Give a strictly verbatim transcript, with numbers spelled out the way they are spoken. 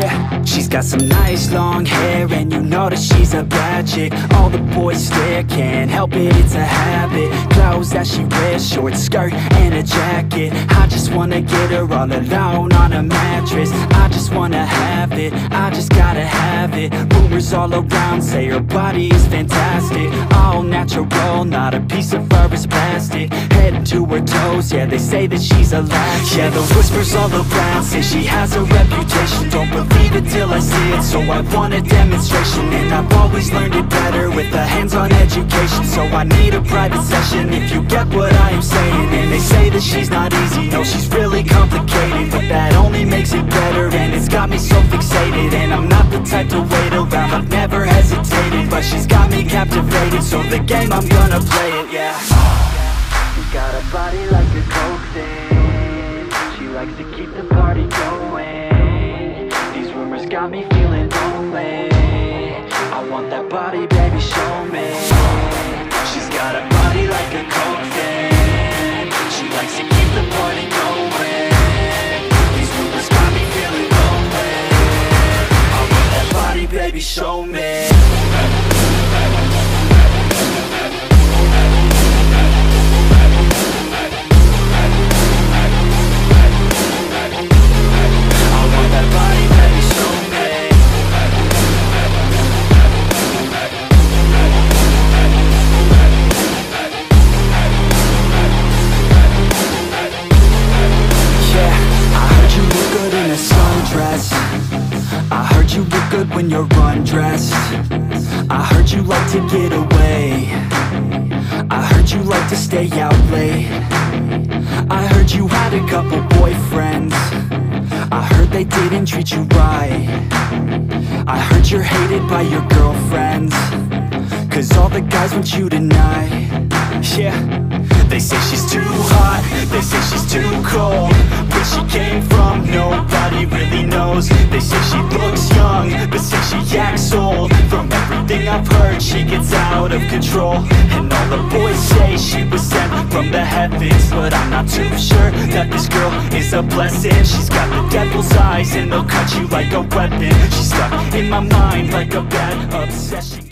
yeah. She's got some nice long hair, and you know that she's a bad chick. All the boys stare, can't help it, it's a habit. Clothes that she wears, short skirt and a jacket. I just wanna get her all alone on a mattress. I just wanna have it, I just gotta have it. Rumors all around say her body is fantastic. All natural, not a piece of fur is plastic. Head to her toes, yeah, they say that she's a latch. Yeah, the whispers all around say she has a reputation. Don't believe it till I see it, so I want a demonstration. And I've always learned it better with a hands-on education. So I need a private session if you get what I am saying. And they say that she's not easy, no, she's really complicated. But that only makes it better, and it's got me so fixated. And I'm not the type to wait around, I've never hesitated. But she's got me captivated, so the game, I'm gonna play it, yeah. She got a body like a coke thing. She likes to keep the party going. Got me feeling lonely. I want that body, baby, show me. She's got a body like a coke fan. She likes to keep the party going. These rumors got me feeling lonely. I want that body, baby, show me. When you're undressed, I heard you like to get away. I heard you like to stay out late. I heard you had a couple boyfriends. I heard they didn't treat you right. I heard you're hated by your girlfriends, 'cause all the guys want you tonight. Yeah, they say she's too hot, they say she's too cold. Where she came from, nobody really knows. They say she looks young, but say she acts old. From everything I've heard, she gets out of control. And all the boys say she was sent from the heavens. But I'm not too sure that this girl is a blessing. She's got the devil's eyes, and they'll cut you like a weapon. She's stuck in my mind like a bad obsession.